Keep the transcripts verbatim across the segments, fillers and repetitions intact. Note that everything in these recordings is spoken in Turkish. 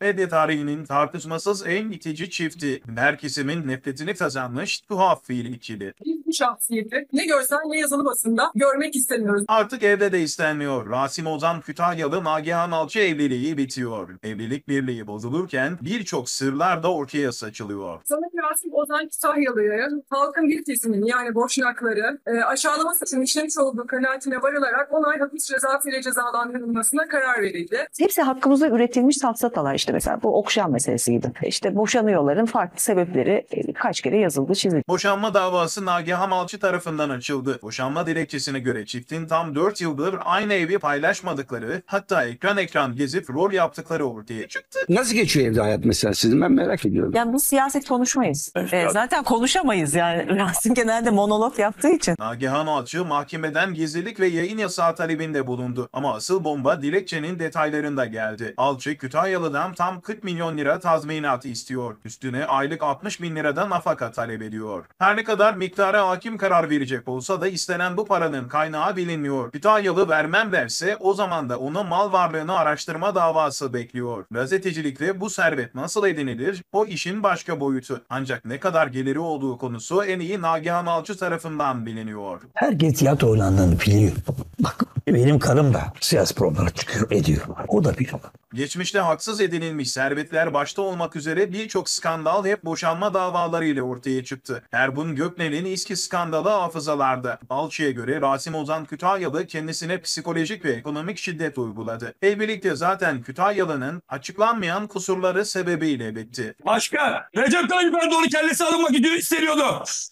Medya tarihinin tartışmasız en itici çifti, her kesimin nefretini kazanmış tuhaf fiil ikili. Biz bu şahsiyeti ne görsel ne yazılı basında görmek istemiyoruz. Artık evde de istenmiyor. Rasim Ozan Kütahyalı Nagehan Alçı evliliği bitiyor. Evlilik birliği bozulurken birçok sırlar da ortaya saçılıyor. Sanırım Rasim Ozan Kütahyalı'yı halkın bir kesiminin, yani boşnakları e, aşağılaması için işlemiş olduğu kanaatine varılarak onay hapis cezası ile cezalandırılmasına karar verildi. Hepsi hakkımızda üretilmiş safsatalar. İşte mesela bu okşan meselesiydi. İşte boşanıyorların farklı sebepleri kaç kere yazıldı, çizildi. Boşanma davası Nagehan Alçı tarafından açıldı. Boşanma dilekçesine göre çiftin tam dört yıldır aynı evi paylaşmadıkları, hatta ekran ekran gezip rol yaptıkları ortaya çıktı. Nasıl geçiyor evde hayat mesela sizin? Ben merak ediyorum. Yani bu siyaset konuşmayız. Evet, e, zaten konuşamayız yani. Rasim genelde monolog yaptığı için. Nagehan Alçı mahkemeden gizlilik ve yayın yasağı talebinde bulundu. Ama asıl bomba dilekçenin detaylarında geldi. Alçı Kütahyalı'dan tam kırk milyon lira tazminatı istiyor. Üstüne aylık altmış bin liradan nafaka talep ediyor. Her ne kadar miktara hakim karar verecek olsa da istenen bu paranın kaynağı bilinmiyor. Kütahyalı vermem derse o zaman da ona mal varlığını araştırma davası bekliyor. Gazetecilikte bu servet nasıl edinilir? O işin başka boyutu. Ancak ne kadar geliri olduğu konusu en iyi Nagehan Alçı tarafından biliniyor. Herkes yat oynandığını biliyor. Bak benim karım da siyasi problemler çıkıyor ediyor. O da biliyor. Geçmişte haksız edinilmiş servetler başta olmak üzere birçok skandal hep boşanma davalarıyla ortaya çıktı. Ergun Göknel'in İSKİ skandalı hafızalarda. Alçı'ya göre Rasim Ozan Kütahyalı kendisine psikolojik ve ekonomik şiddet uyguladı. Evlilikte zaten Kütahyalı'nın açıklanmayan kusurları sebebiyle bitti. Başka Recep Tayyip Erdoğan'ın kellesi alınmak gidiyor isteniyordu.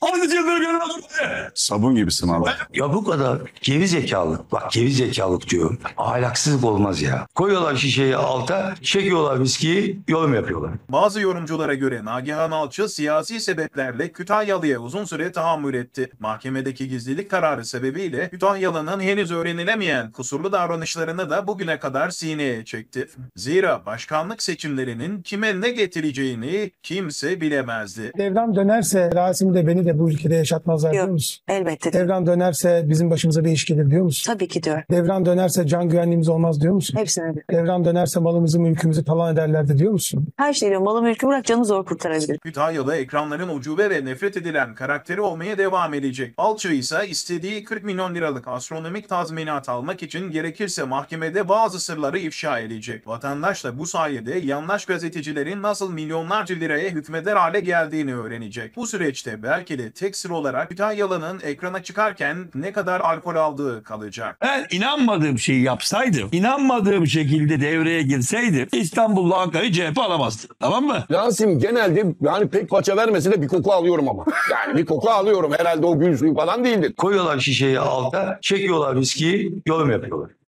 on yıldır gönül alınmadı. Sabun gibisin abi. Ya bu kadar geri zekalık, bak geri zekalık diyor. Ahlaksızlık olmaz ya. Koyuyorlar şişeyi alta, çekiyorlar viskiyi, yorum yapıyorlar. Bazı yorumculara göre Nagehan Alçı siyasi sebeplerle Kütahyalı'ya uzun süre tahammül etti. Mahkemedeki gizlilik kararı sebebiyle Kütahyalı'nın henüz öğrenilemeyen kusurlu davranışlarını da bugüne kadar sineye çekti. Zira başkanlık seçimlerinin kime ne getireceğini kimse bilemezdi. Devran dönerse Rasim de beni de bu ülkede yaşatmazlar diyor musun? Elbette. Devran dönerse bizim başımıza bir iş gelir diyor musun? Tabii ki diyor. Devran dönerse can güvenliğimiz olmaz diyor musun? Hepsine diyor. Devran dönerse malımızı mülkümüzü talan ederlerdi diyor musun? Her şey diyor. Malı mülkü bırak canı zor kurtarabilir. Kütahyalı ekranların ucube ve nefret edilen karakteri olmaya devam edecek. Alçı ise istediği kırk milyon liralık astronomik tazminat almak için gerekirse mahkemede bazı sırları ifşa edecek. Vatandaş da bu sayede yandaş gazetecilerin nasıl milyonlarca liraya hükmeder hale geldiğini öğrenecek. Bu süreçte belki de tek sır olarak Kütahyalı'nın ekrana çıkarken ne kadar alkol aldığı kalacak. Ben inanmadığım şeyi yapsaydım, inanmadığım şekilde devreye girseydim İstanbul'la Ankara'yı C H P alamazdı. Tamam mı? Rasim genelde yani pek paça vermese de bir koku alıyorum ama. Yani bir koku alıyorum. Herhalde o gül suyu falan değildir. Koyuyorlar şişeyi alta, çekiyorlar viskiyi, yorum yapıyorlar.